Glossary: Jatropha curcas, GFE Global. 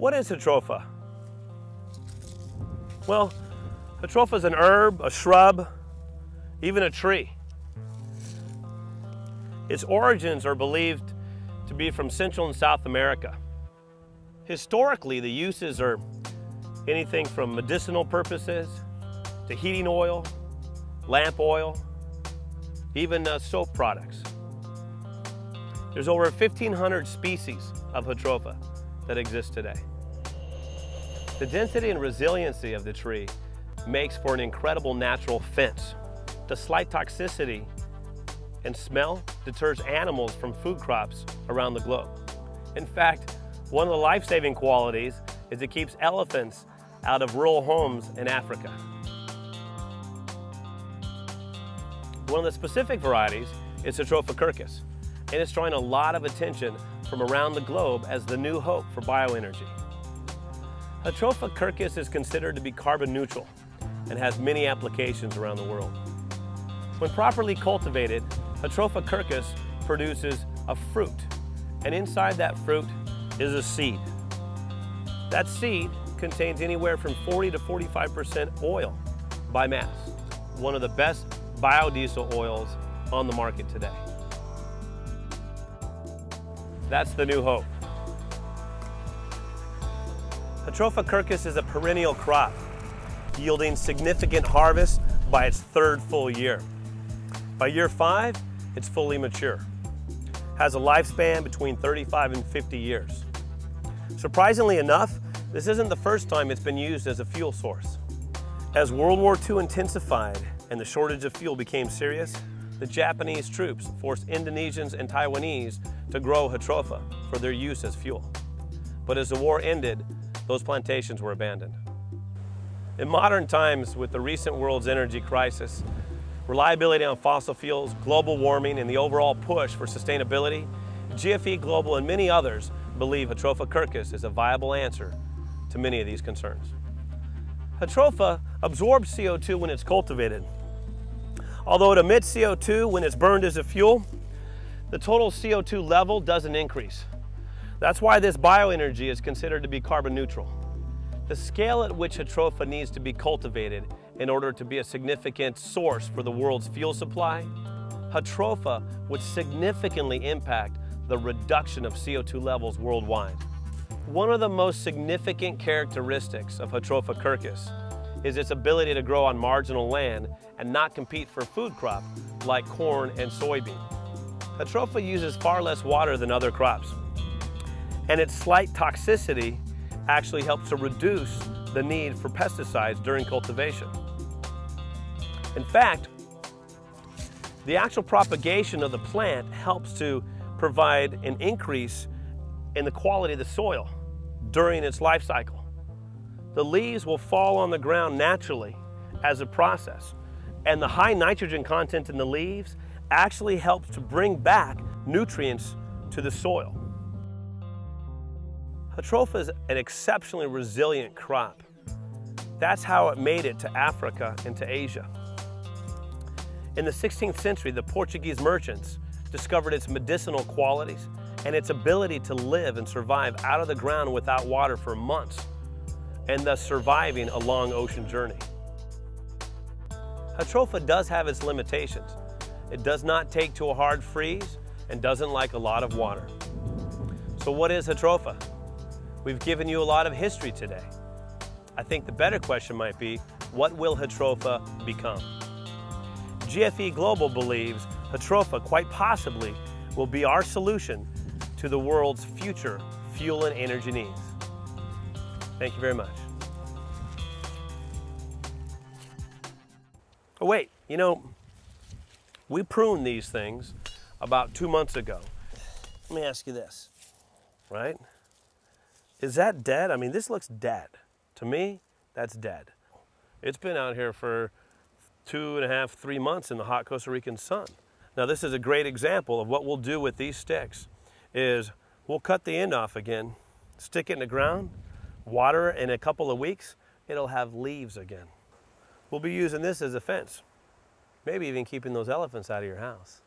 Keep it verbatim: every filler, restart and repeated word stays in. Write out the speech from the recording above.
What is Jatropha? Well, Jatropha is an herb, a shrub, even a tree. Its origins are believed to be from Central and South America. Historically, the uses are anything from medicinal purposes to heating oil, lamp oil, even uh, soap products. There's over fifteen hundred species of Jatropha that exist today. The density and resiliency of the tree makes for an incredible natural fence. The slight toxicity and smell deters animals from food crops around the globe. In fact, one of the life-saving qualities is it keeps elephants out of rural homes in Africa. One of the specific varieties is Jatropha curcas, and it's drawing a lot of attention from around the globe as the new hope for bioenergy. Jatropha curcas is considered to be carbon neutral and has many applications around the world. When properly cultivated, Jatropha curcas produces a fruit, and inside that fruit is a seed. That seed contains anywhere from forty to forty-five percent oil by mass, one of the best biodiesel oils on the market today. That's the new hope. Jatropha curcas is a perennial crop, yielding significant harvest by its third full year. By year five, it's fully mature. Has a lifespan between thirty-five and fifty years. Surprisingly enough, this isn't the first time it's been used as a fuel source. As World War Two intensified and the shortage of fuel became serious, the Japanese troops forced Indonesians and Taiwanese to grow Jatropha for their use as fuel. But as the war ended, those plantations were abandoned. In modern times, with the recent world's energy crisis, reliability on fossil fuels, global warming, and the overall push for sustainability, G F E Global and many others believe Jatropha curcas is a viable answer to many of these concerns. Jatropha absorbs C O two when it's cultivated. Although it emits C O two when it's burned as a fuel, the total C O two level doesn't increase. That's why this bioenergy is considered to be carbon neutral. The scale at which Jatropha needs to be cultivated in order to be a significant source for the world's fuel supply, Jatropha would significantly impact the reduction of C O two levels worldwide. One of the most significant characteristics of Jatropha curcas is its ability to grow on marginal land and not compete for food crop like corn and soybean. Jatropha uses far less water than other crops, and its slight toxicity actually helps to reduce the need for pesticides during cultivation. In fact, the actual propagation of the plant helps to provide an increase in the quality of the soil during its life cycle. The leaves will fall on the ground naturally as a process, and the high nitrogen content in the leaves actually helps to bring back nutrients to the soil. Jatropha is an exceptionally resilient crop. That's how it made it to Africa and to Asia. In the sixteenth century, the Portuguese merchants discovered its medicinal qualities and its ability to live and survive out of the ground without water for months, and thus surviving a long ocean journey. Jatropha does have its limitations. It does not take to a hard freeze and doesn't like a lot of water. So what is Jatropha? We've given you a lot of history today. I think the better question might be, what will Jatropha become? G F E Global believes Jatropha quite possibly will be our solution to the world's future fuel and energy needs. Thank you very much. Oh wait, you know, we pruned these things about two months ago. Let me ask you this, right? Is that dead? I mean, this looks dead. To me, that's dead. It's been out here for two and a half, three months in the hot Costa Rican sun. Now, this is a great example of what we'll do with these sticks is we'll cut the end off again, stick it in the ground, water in a couple of weeks, it'll have leaves again. We'll be using this as a fence, maybe even keeping those elephants out of your house.